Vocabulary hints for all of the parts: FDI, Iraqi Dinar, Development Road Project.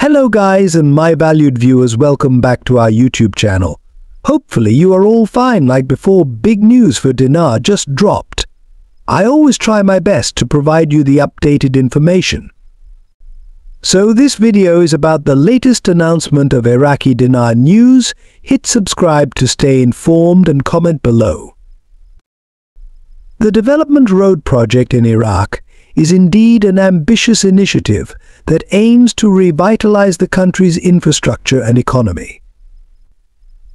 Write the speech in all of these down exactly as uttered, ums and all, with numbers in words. Hello guys and my valued viewers, welcome back to our YouTube channel. Hopefully you are all fine. Like before, big news for Dinar just dropped. I always try my best to provide you the updated information. So this video is about the latest announcement of Iraqi Dinar news. Hit subscribe to stay informed and comment below. The Development Road Project in Iraq is indeed an ambitious initiative that aims to revitalize the country's infrastructure and economy.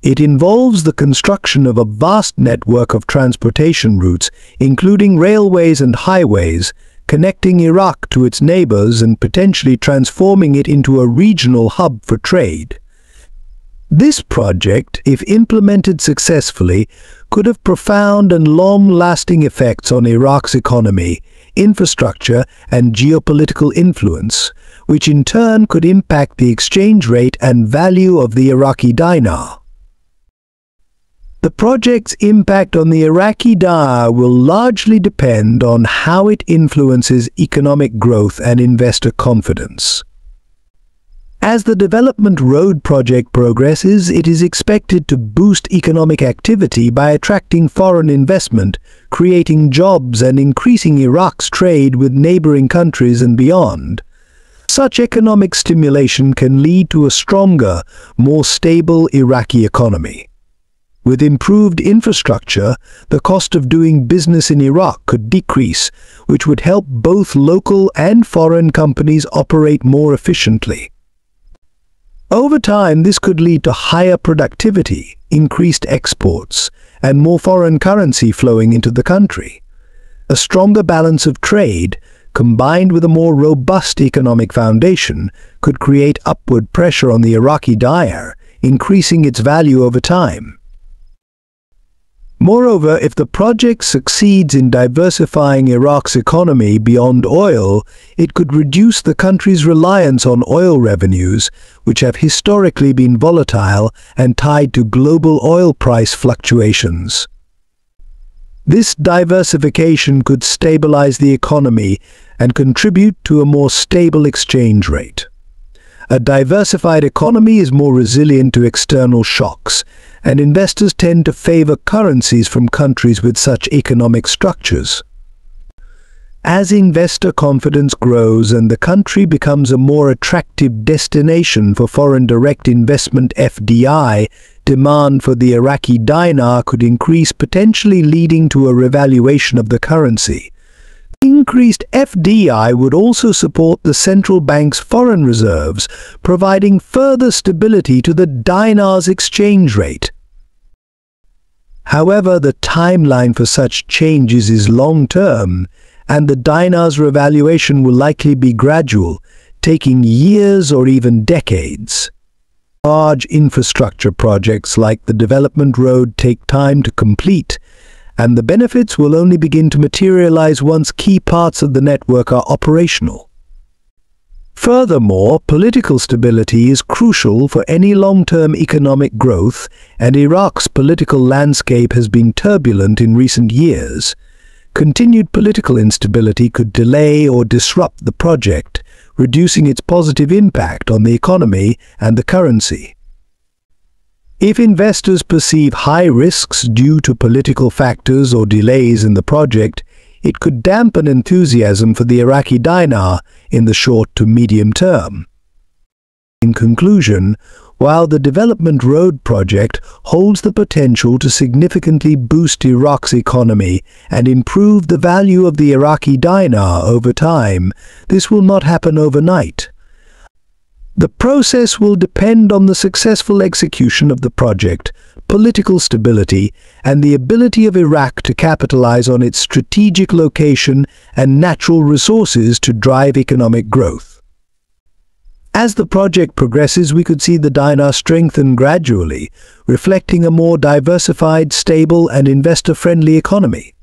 It involves the construction of a vast network of transportation routes, including railways and highways, connecting Iraq to its neighbors and potentially transforming it into a regional hub for trade. This project, if implemented successfully, could have profound and long-lasting effects on Iraq's economy, infrastructure and geopolitical influence, which in turn could impact the exchange rate and value of the Iraqi dinar. The project's impact on the Iraqi dinar will largely depend on how it influences economic growth and investor confidence. As the Development Road Project progresses, it is expected to boost economic activity by attracting foreign investment, creating jobs and increasing Iraq's trade with neighboring countries and beyond. Such economic stimulation can lead to a stronger, more stable Iraqi economy. With improved infrastructure, the cost of doing business in Iraq could decrease, which would help both local and foreign companies operate more efficiently. Over time, this could lead to higher productivity, increased exports, and more foreign currency flowing into the country. A stronger balance of trade, combined with a more robust economic foundation, could create upward pressure on the Iraqi dinar, increasing its value over time. Moreover, if the project succeeds in diversifying Iraq's economy beyond oil, it could reduce the country's reliance on oil revenues, which have historically been volatile and tied to global oil price fluctuations. This diversification could stabilize the economy and contribute to a more stable exchange rate. A diversified economy is more resilient to external shocks, and investors tend to favor currencies from countries with such economic structures. As investor confidence grows and the country becomes a more attractive destination for foreign direct investment F D I, demand for the Iraqi dinar could increase, potentially leading to a revaluation of the currency. Increased F D I would also support the central bank's foreign reserves, providing further stability to the dinar's exchange rate. However, the timeline for such changes is long-term, and the dinar's revaluation will likely be gradual, taking years or even decades. Large infrastructure projects like the Development Road take time to complete, and the benefits will only begin to materialize once key parts of the network are operational. Furthermore, political stability is crucial for any long-term economic growth, and Iraq's political landscape has been turbulent in recent years. Continued political instability could delay or disrupt the project, reducing its positive impact on the economy and the currency. If investors perceive high risks due to political factors or delays in the project, it could dampen enthusiasm for the Iraqi dinar in the short to medium term. In conclusion, while the Development Road Project holds the potential to significantly boost Iraq's economy and improve the value of the Iraqi dinar over time, this will not happen overnight. The process will depend on the successful execution of the project, political stability, and the ability of Iraq to capitalize on its strategic location and natural resources to drive economic growth. As the project progresses, we could see the dinar strengthen gradually, reflecting a more diversified, stable, and investor-friendly economy.